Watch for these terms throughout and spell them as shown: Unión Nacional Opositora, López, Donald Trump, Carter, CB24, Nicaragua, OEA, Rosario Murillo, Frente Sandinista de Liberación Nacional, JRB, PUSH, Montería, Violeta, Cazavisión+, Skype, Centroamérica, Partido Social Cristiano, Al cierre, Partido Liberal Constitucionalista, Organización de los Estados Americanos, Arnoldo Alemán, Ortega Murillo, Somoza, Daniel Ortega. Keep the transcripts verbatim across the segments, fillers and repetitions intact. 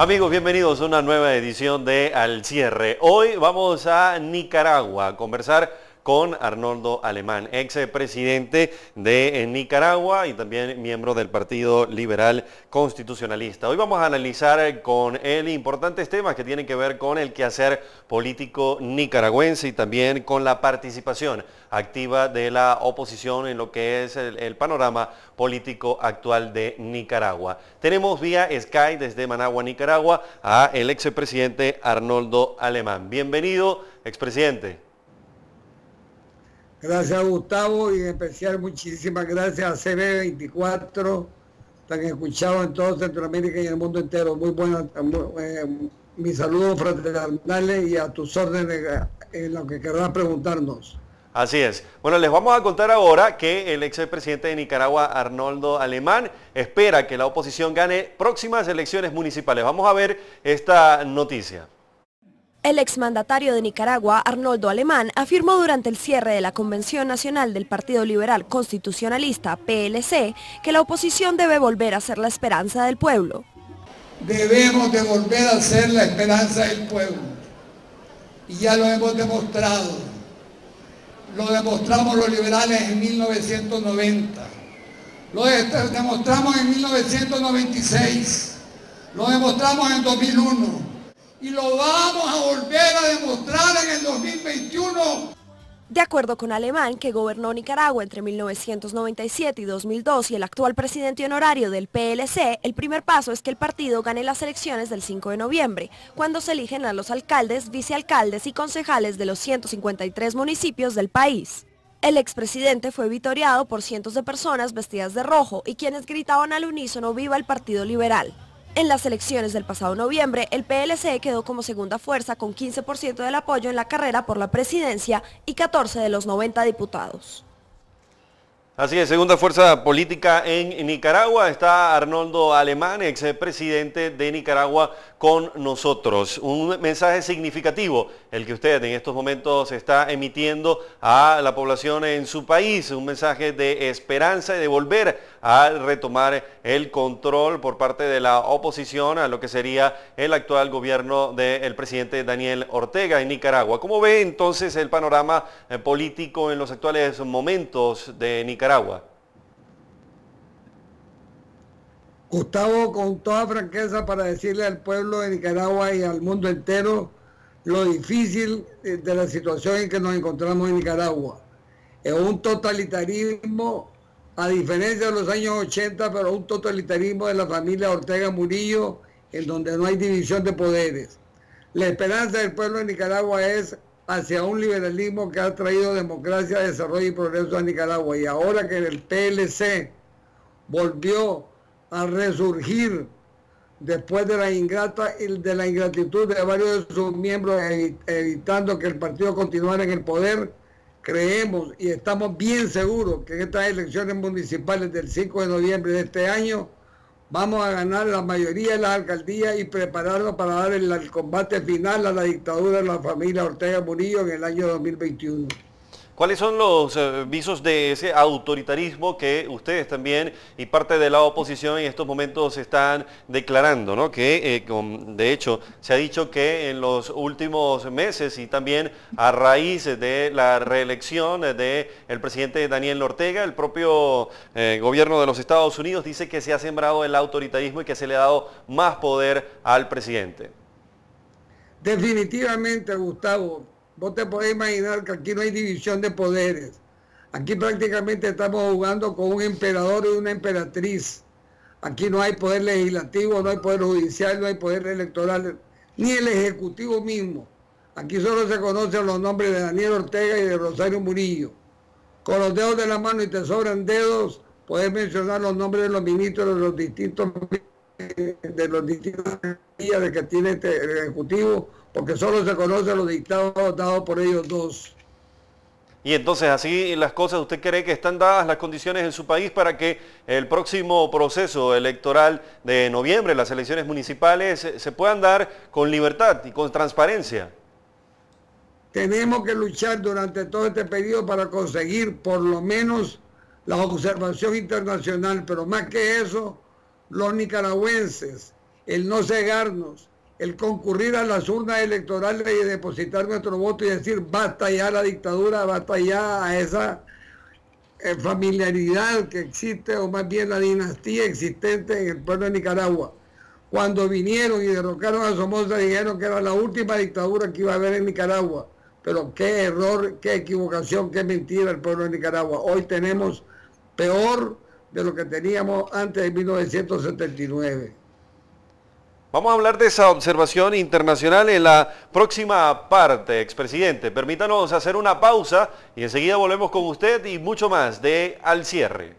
Amigos, bienvenidos a una nueva edición de Al cierre. Hoy vamos a Nicaragua a conversar con Arnoldo Alemán, ex presidente de Nicaragua y también miembro del Partido Liberal Constitucionalista. Hoy vamos a analizar con él importantes temas que tienen que ver con el quehacer político nicaragüense y también con la participación activa de la oposición en lo que es el, el panorama político actual de Nicaragua. Tenemos vía Skype desde Managua, Nicaragua, a el ex presidente Arnoldo Alemán. Bienvenido, expresidente. Gracias, Gustavo, y en especial muchísimas gracias a C B veinticuatro, tan escuchado en toda Centroamérica y en el mundo entero. Muy buenas, eh, mis saludos fraternales y a tus órdenes en lo que querrás preguntarnos. Así es. Bueno, les vamos a contar ahora que el expresidente de Nicaragua, Arnoldo Alemán, espera que la oposición gane próximas elecciones municipales. Vamos a ver esta noticia. El exmandatario de Nicaragua, Arnoldo Alemán, afirmó durante el cierre de la Convención Nacional del Partido Liberal Constitucionalista, P L C, que la oposición debe volver a ser la esperanza del pueblo. Debemos de volver a ser la esperanza del pueblo. Y ya lo hemos demostrado. Lo demostramos los liberales en mil novecientos noventa. Lo demostramos en mil novecientos noventa y seis. Lo demostramos en dos mil uno. Y lo vamos a volver a demostrar en el dos mil veintiuno. De acuerdo con Alemán, que gobernó Nicaragua entre mil novecientos noventa y siete y dos mil dos y el actual presidente honorario del P L C, el primer paso es que el partido gane las elecciones del cinco de noviembre, cuando se eligen a los alcaldes, vicealcaldes y concejales de los ciento cincuenta y tres municipios del país. El expresidente fue vitoreado por cientos de personas vestidas de rojo y quienes gritaban al unísono "Viva el Partido Liberal". En las elecciones del pasado noviembre, el P L C quedó como segunda fuerza con quince por ciento del apoyo en la carrera por la presidencia y catorce de los noventa diputados. Así es, segunda fuerza política en Nicaragua. Está Arnoldo Alemán, expresidente de Nicaragua, con nosotros. Un mensaje significativo el que usted en estos momentos está emitiendo a la población en su país. Un mensaje de esperanza y de volver a retomar el control por parte de la oposición a lo que sería el actual gobierno del presidente Daniel Ortega en Nicaragua. ¿Cómo ve entonces el panorama político en los actuales momentos de Nicaragua? Gustavo, con toda franqueza para decirle al pueblo de Nicaragua y al mundo entero lo difícil de la situación en que nos encontramos en Nicaragua. Es un totalitarismo, a diferencia de los años ochenta, pero un totalitarismo de la familia Ortega Murillo, en donde no hay división de poderes. La esperanza del pueblo de Nicaragua es hacia un liberalismo que ha traído democracia, desarrollo y progreso a Nicaragua. Y ahora que el P L C volvió a resurgir después de la ingrata de la ingratitud de varios de sus miembros, evitando que el partido continuara en el poder, creemos y estamos bien seguros que en estas elecciones municipales del cinco de noviembre de este año vamos a ganar la mayoría de las alcaldías y prepararnos para dar el, el combate final a la dictadura de la familia Ortega Murillo en el año dos mil veintiuno. ¿Cuáles son los eh, visos de ese autoritarismo que ustedes también y parte de la oposición en estos momentos están declarando, ¿no? Que eh, con, de hecho se ha dicho que en los últimos meses y también a raíz de la reelección del presidente Daniel Ortega, el propio eh, gobierno de los Estados Unidos dice que se ha sembrado el autoritarismo y que se le ha dado más poder al presidente? Definitivamente, Gustavo. Vos te podés imaginar que aquí no hay división de poderes. Aquí prácticamente estamos jugando con un emperador y una emperatriz. Aquí no hay poder legislativo, no hay poder judicial, no hay poder electoral, ni el ejecutivo mismo. Aquí solo se conocen los nombres de Daniel Ortega y de Rosario Murillo. Con los dedos de la mano y te sobran dedos, podés mencionar los nombres de los ministros de los distintos de los distintos de que tiene este ejecutivo, porque solo se conocen los dictados dados por ellos dos. Y entonces, así las cosas, ¿usted cree que están dadas las condiciones en su país para que el próximo proceso electoral de noviembre, las elecciones municipales, se puedan dar con libertad y con transparencia? Tenemos que luchar durante todo este periodo para conseguir por lo menos la observación internacional, pero más que eso, los nicaragüenses el no cegarnos, el concurrir a las urnas electorales y depositar nuestro voto y decir basta ya la dictadura, basta ya a esa eh, familiaridad que existe, o más bien la dinastía existente en el pueblo de Nicaragua. Cuando vinieron y derrocaron a Somoza dijeron que era la última dictadura que iba a haber en Nicaragua, pero qué error, qué equivocación, qué mentira el pueblo de Nicaragua. Hoy tenemos peor de lo que teníamos antes de mil novecientos setenta y nueve. Vamos a hablar de esa observación internacional en la próxima parte, expresidente. Permítanos hacer una pausa y enseguida volvemos con usted y mucho más de Al Cierre.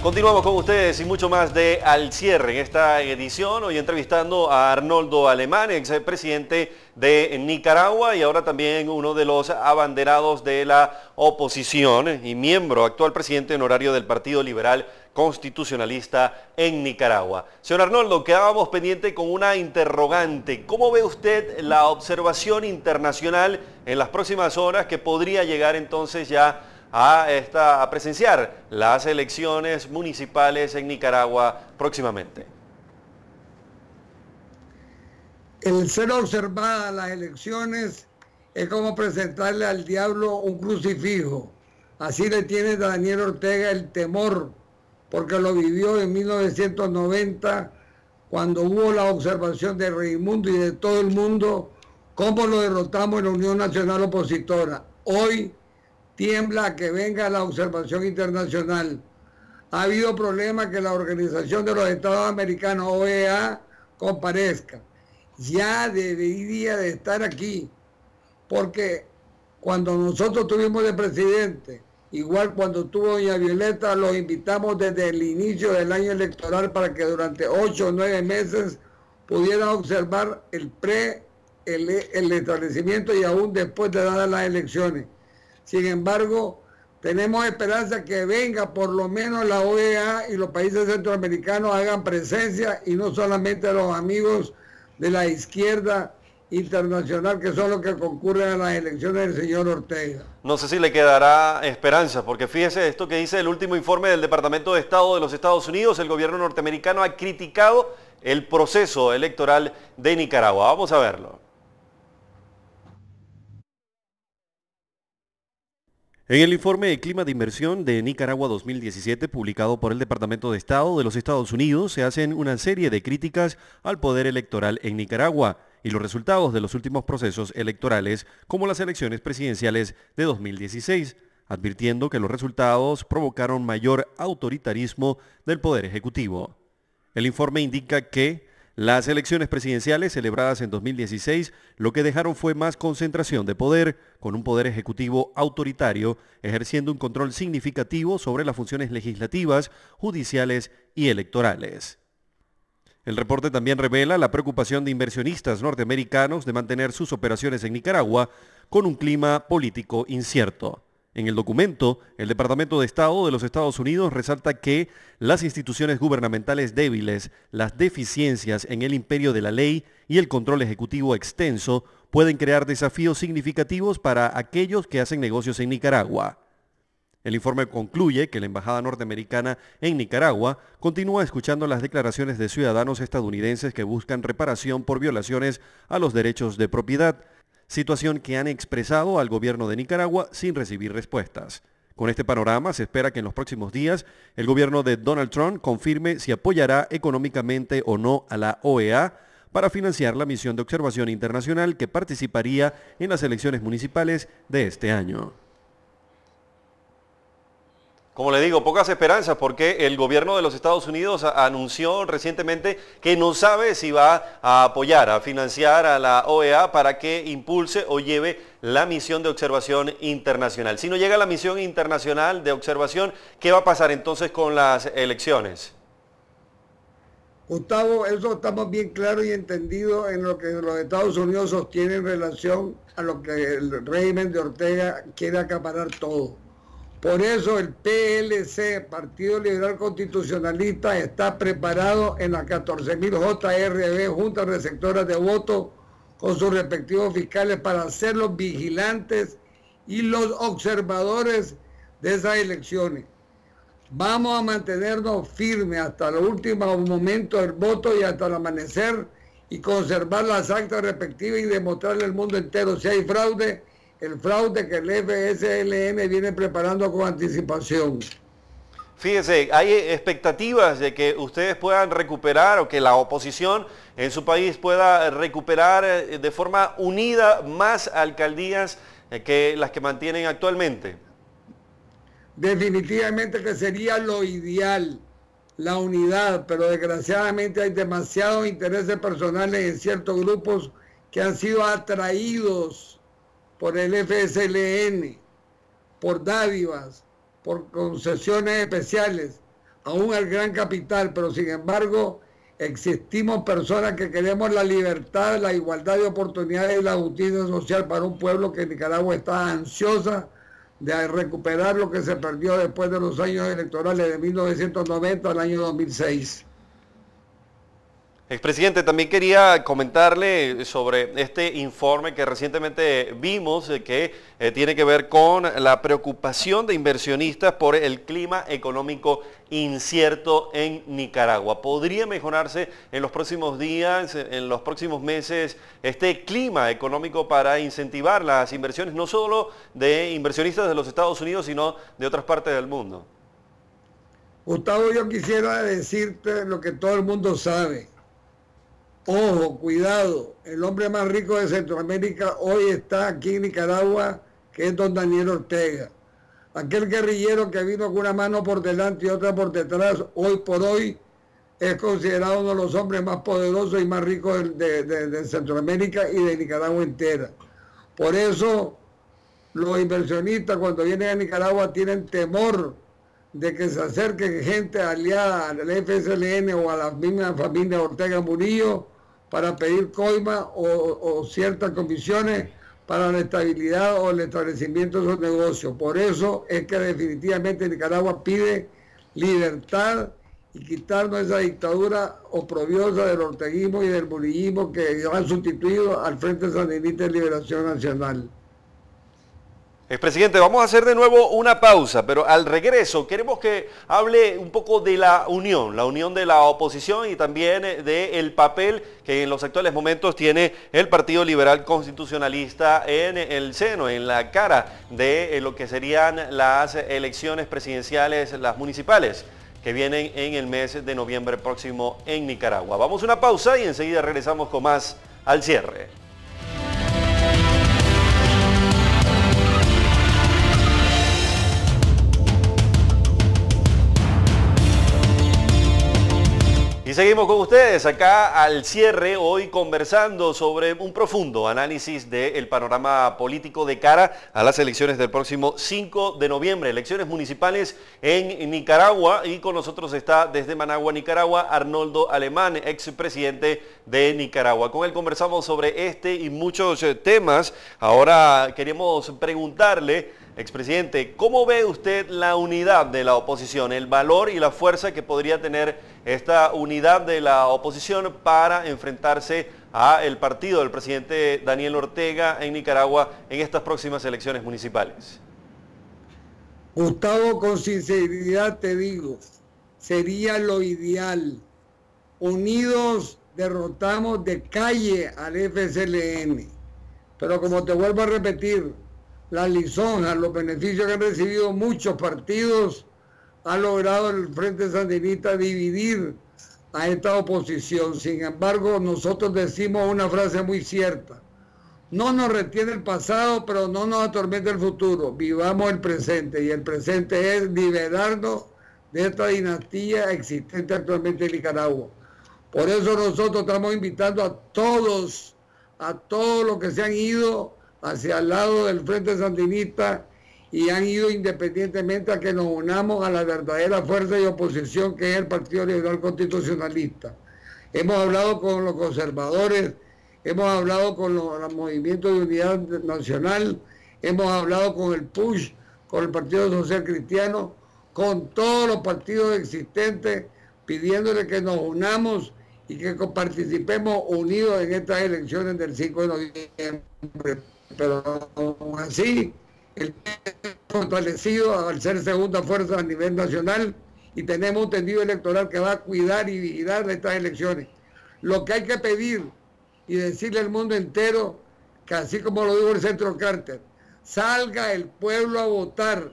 Continuamos con ustedes y mucho más de Al Cierre en esta edición, hoy entrevistando a Arnoldo Alemán, expresidente de Nicaragua y ahora también uno de los abanderados de la oposición y miembro actual presidente honorario del Partido Liberal Constitucionalista en Nicaragua. Señor Arnoldo, quedábamos pendiente con una interrogante. ¿Cómo ve usted la observación internacional en las próximas horas que podría llegar entonces ya A, esta, a presenciar las elecciones municipales en Nicaragua próximamente? El ser observada las elecciones es como presentarle al diablo un crucifijo. Así le tiene a Daniel Ortega el temor, porque lo vivió en mil novecientos noventa, cuando hubo la observación de Raimundo y de todo el mundo, cómo lo derrotamos en la Unión Nacional Opositora. Hoy tiembla a que venga la observación internacional. Ha habido problemas que la Organización de los Estados Americanos, O E A, comparezca. Ya debería de estar aquí, porque cuando nosotros tuvimos de presidente, igual cuando tuvo doña Violeta, los invitamos desde el inicio del año electoral para que durante ocho o nueve meses pudiera observar el pre, el, el establecimiento y aún después de dadas las elecciones. Sin embargo, tenemos esperanza que venga por lo menos la O E A y los países centroamericanos hagan presencia y no solamente los amigos de la izquierda internacional que son los que concurren a las elecciones del señor Ortega. No sé si le quedará esperanza, porque fíjese esto que dice el último informe del Departamento de Estado de los Estados Unidos. El gobierno norteamericano ha criticado el proceso electoral de Nicaragua. Vamos a verlo. En el informe de Clima de Inversión de Nicaragua dos mil diecisiete, publicado por el Departamento de Estado de los Estados Unidos, se hacen una serie de críticas al poder electoral en Nicaragua y los resultados de los últimos procesos electorales, como las elecciones presidenciales de dos mil dieciséis, advirtiendo que los resultados provocaron mayor autoritarismo del poder ejecutivo. El informe indica que las elecciones presidenciales celebradas en dos mil dieciséis lo que dejaron fue más concentración de poder, con un poder ejecutivo autoritario ejerciendo un control significativo sobre las funciones legislativas, judiciales y electorales. El reporte también revela la preocupación de inversionistas norteamericanos de mantener sus operaciones en Nicaragua con un clima político incierto. En el documento, el Departamento de Estado de los Estados Unidos resalta que las instituciones gubernamentales débiles, las deficiencias en el imperio de la ley y el control ejecutivo extenso pueden crear desafíos significativos para aquellos que hacen negocios en Nicaragua. El informe concluye que la Embajada Norteamericana en Nicaragua continúa escuchando las declaraciones de ciudadanos estadounidenses que buscan reparación por violaciones a los derechos de propiedad, situación que han expresado al gobierno de Nicaragua sin recibir respuestas. Con este panorama se espera que en los próximos días el gobierno de Donald Trump confirme si apoyará económicamente o no a la O E A para financiar la misión de observación internacional que participaría en las elecciones municipales de este año. Como le digo, pocas esperanzas porque el gobierno de los Estados Unidos anunció recientemente que no sabe si va a apoyar, a financiar a la O E A para que impulse o lleve la misión de observación internacional. Si no llega la misión internacional de observación, ¿qué va a pasar entonces con las elecciones? Gustavo, eso estamos bien claros y entendidos en lo que los Estados Unidos sostienen en relación a lo que el régimen de Ortega quiere acaparar todo. Por eso el P L C, Partido Liberal Constitucionalista, está preparado en las catorce mil J R B, Juntas Receptoras de Voto, con sus respectivos fiscales para ser los vigilantes y los observadores de esas elecciones. Vamos a mantenernos firmes hasta el último momento del voto y hasta el amanecer y conservar las actas respectivas y demostrarle al mundo entero si hay fraude, el fraude que el F S L N viene preparando con anticipación. Fíjese, hay expectativas de que ustedes puedan recuperar o que la oposición en su país pueda recuperar de forma unida más alcaldías que las que mantienen actualmente. Definitivamente que sería lo ideal, la unidad, pero desgraciadamente hay demasiados intereses personales en ciertos grupos que han sido atraídos por el F S L N, por dádivas, por concesiones especiales, aún al gran capital, pero sin embargo existimos personas que queremos la libertad, la igualdad de oportunidades y la justicia social para un pueblo que en Nicaragua está ansiosa de recuperar lo que se perdió después de los años electorales de mil novecientos noventa al año dos mil seis. Expresidente, también quería comentarle sobre este informe que recientemente vimos que eh, tiene que ver con la preocupación de inversionistas por el clima económico incierto en Nicaragua. ¿Podría mejorarse en los próximos días, en los próximos meses, este clima económico para incentivar las inversiones, no solo de inversionistas de los Estados Unidos, sino de otras partes del mundo? Gustavo, yo quisiera decirte lo que todo el mundo sabe. Ojo, cuidado, el hombre más rico de Centroamérica hoy está aquí en Nicaragua, que es don Daniel Ortega. Aquel guerrillero que vino con una mano por delante y otra por detrás, hoy por hoy es considerado uno de los hombres más poderosos y más ricos de, de, de Centroamérica y de Nicaragua entera. Por eso los inversionistas cuando vienen a Nicaragua tienen temor de que se acerquen gente aliada al F S L N o a la misma familia Ortega Murillo para pedir coima o, o ciertas comisiones para la estabilidad o el establecimiento de esos negocios. Por eso es que definitivamente Nicaragua pide libertad y quitarnos esa dictadura oprobiosa del orteguismo y del murillismo que han sustituido al Frente Sandinista de Liberación Nacional. Expresidente, vamos a hacer de nuevo una pausa, pero al regreso queremos que hable un poco de la unión, la unión de la oposición y también del papel que en los actuales momentos tiene el Partido Liberal Constitucionalista en el seno, en la cara de lo que serían las elecciones presidenciales, las municipales, que vienen en el mes de noviembre próximo en Nicaragua. Vamos a una pausa y enseguida regresamos con más Al Cierre. Y seguimos con ustedes acá al cierre, hoy conversando sobre un profundo análisis del panorama político de cara a las elecciones del próximo cinco de noviembre, elecciones municipales en Nicaragua, y con nosotros está desde Managua, Nicaragua, Arnoldo Alemán, expresidente de Nicaragua. Con él conversamos sobre este y muchos temas. Ahora queremos preguntarle, expresidente, ¿cómo ve usted la unidad de la oposición, el valor y la fuerza que podría tener esta unidad de la oposición para enfrentarse al partido del presidente Daniel Ortega en Nicaragua en estas próximas elecciones municipales? Gustavo, con sinceridad te digo, sería lo ideal. Unidos derrotamos de calle al F S L N, pero como te vuelvo a repetir, las lisonjas, los beneficios que han recibido muchos partidos, ha logrado el Frente Sandinista dividir a esta oposición. Sin embargo, nosotros decimos una frase muy cierta: no nos retiene el pasado, pero no nos atormenta el futuro. Vivamos el presente, y el presente es liberarnos de esta dinastía existente actualmente en Nicaragua. Por eso nosotros estamos invitando a todos, a todos los que se han ido hacia el lado del Frente Sandinista y han ido independientemente a que nos unamos a la verdadera fuerza de oposición que es el Partido Liberal Constitucionalista. Hemos hablado con los conservadores, hemos hablado con los, los movimientos de unidad nacional, hemos hablado con el PUSH, con el Partido Social Cristiano, con todos los partidos existentes, pidiéndole que nos unamos y que participemos unidos en estas elecciones del cinco de noviembre. Pero aún así, el país fortalecido al ser segunda fuerza a nivel nacional y tenemos un tendido electoral que va a cuidar y vigilar estas elecciones. Lo que hay que pedir y decirle al mundo entero, que así como lo dijo el centro Carter, salga el pueblo a votar,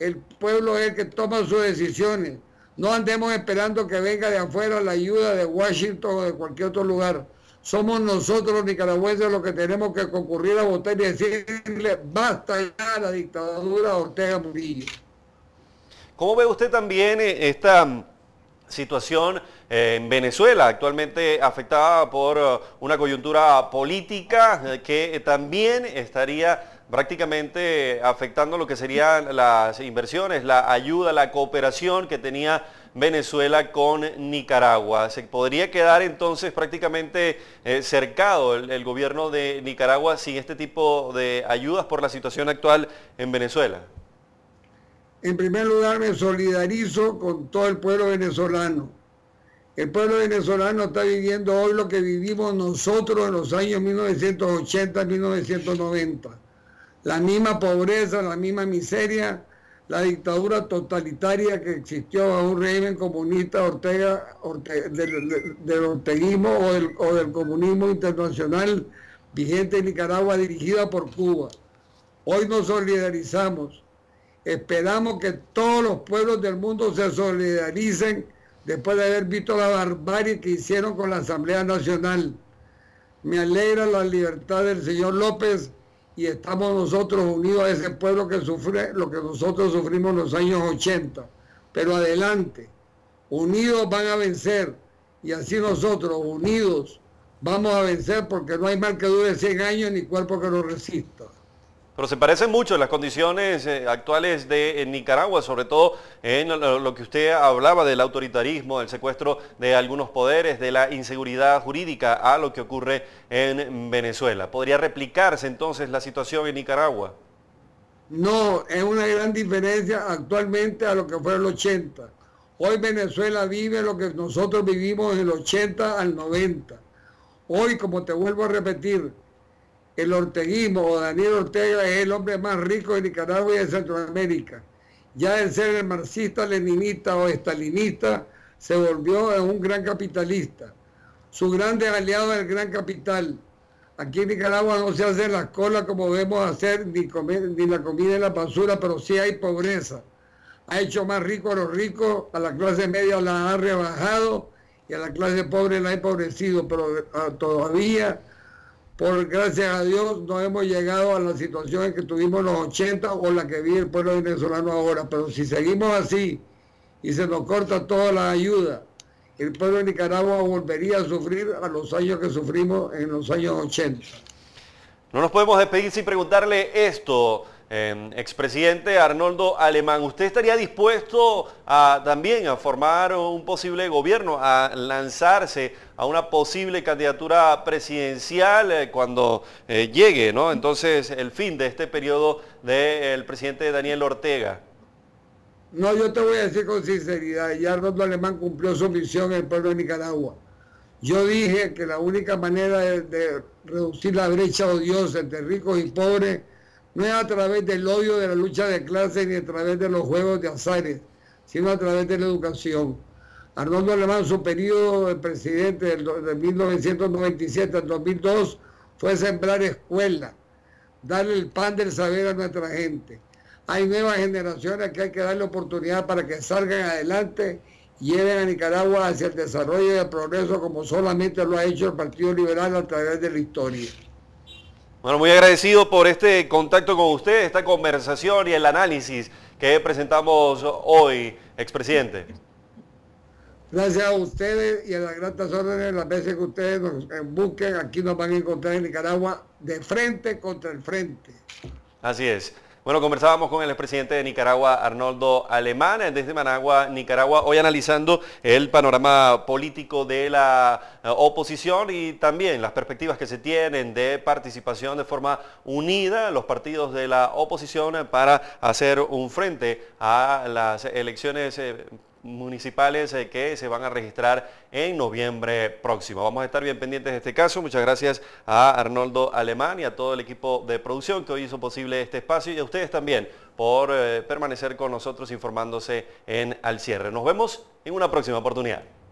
el pueblo es el que toma sus decisiones. No andemos esperando que venga de afuera la ayuda de Washington o de cualquier otro lugar. Somos nosotros los nicaragüenses los que tenemos que concurrir a votar y decirle basta ya a la dictadura de Ortega Murillo. ¿Cómo ve usted también esta situación en Venezuela, actualmente afectada por una coyuntura política que también estaría prácticamente afectando lo que serían las inversiones, la ayuda, la cooperación que tenía Venezuela con Nicaragua? ¿Se podría quedar entonces prácticamente eh, cercado el, el gobierno de Nicaragua sin este tipo de ayudas por la situación actual en Venezuela? En primer lugar, me solidarizo con todo el pueblo venezolano. El pueblo venezolano está viviendo hoy lo que vivimos nosotros en los años mil novecientos ochenta a mil novecientos noventa. La misma pobreza, la misma miseria, la dictadura totalitaria que existió bajo un régimen comunista Ortega, Ortega, del, del, del orteguismo o del, o del comunismo internacional vigente en Nicaragua, dirigida por Cuba. Hoy nos solidarizamos. Esperamos que todos los pueblos del mundo se solidaricen después de haber visto la barbarie que hicieron con la Asamblea Nacional. Me alegra la libertad del señor López y estamos nosotros unidos a ese pueblo que sufre lo que nosotros sufrimos en los años ochenta. Pero adelante, unidos van a vencer, y así nosotros, unidos, vamos a vencer, porque no hay mal que dure cien años ni cuerpo que lo resista. Pero se parecen mucho las condiciones actuales de Nicaragua, sobre todo en lo que usted hablaba del autoritarismo, del secuestro de algunos poderes, de la inseguridad jurídica, a lo que ocurre en Venezuela. ¿Podría replicarse entonces la situación en Nicaragua? No, es una gran diferencia actualmente a lo que fue el ochenta. Hoy Venezuela vive lo que nosotros vivimos del ochenta al noventa. Hoy, como te vuelvo a repetir, el orteguismo o Daniel Ortega es el hombre más rico de Nicaragua y de Centroamérica. Ya el ser el marxista, leninista o estalinista se volvió un gran capitalista. Su grande aliado es el gran capital. Aquí en Nicaragua no se hacen las colas como vemos hacer, ni, comer, ni la comida en la basura, pero sí hay pobreza. Ha hecho más rico a los ricos, a la clase media la ha rebajado y a la clase pobre la ha empobrecido, pero todavía... Por gracias a Dios no hemos llegado a la situación en que tuvimos en los ochenta o la que vive el pueblo venezolano ahora. Pero si seguimos así y se nos corta toda la ayuda, el pueblo de Nicaragua volvería a sufrir a los años que sufrimos en los años ochenta. No nos podemos despedir sin preguntarle esto, eh, expresidente Arnoldo Alemán. ¿Usted estaría dispuesto a, también a formar un posible gobierno, a lanzarse a una posible candidatura presidencial eh, cuando eh, llegue, ¿no? Entonces, el fin de este periodo del presidente Daniel Ortega? No, yo te voy a decir con sinceridad, ya Arnoldo Alemán cumplió su misión en el pueblo de Nicaragua. Yo dije que la única manera de, de reducir la brecha odiosa entre ricos y pobres no es a través del odio, de la lucha de clases, ni a través de los juegos de azares, sino a través de la educación. Arnoldo Alemán, su periodo de presidente de mil novecientos noventa y siete al dos mil dos, fue sembrar escuelas, darle el pan del saber a nuestra gente. Hay nuevas generaciones que hay que darle oportunidad para que salgan adelante, lleven a Nicaragua hacia el desarrollo y el progreso como solamente lo ha hecho el Partido Liberal a través de la historia. Bueno, muy agradecido por este contacto con usted, esta conversación y el análisis que presentamos hoy, expresidente. Gracias a ustedes y a las gratas órdenes, las veces que ustedes nos busquen, aquí nos van a encontrar en Nicaragua de frente contra el frente. Así es. Bueno, conversábamos con el expresidente de Nicaragua, Arnoldo Alemán, desde Managua, Nicaragua, hoy analizando el panorama político de la oposición y también las perspectivas que se tienen de participación de forma unida los partidos de la oposición para hacer un frente a las elecciones municipales eh, que se van a registrar en noviembre próximo. Vamos a estar bien pendientes de este caso. Muchas gracias a Arnoldo Alemán y a todo el equipo de producción que hoy hizo posible este espacio, y a ustedes también por eh, permanecer con nosotros informándose en Al Cierre. Nos vemos en una próxima oportunidad.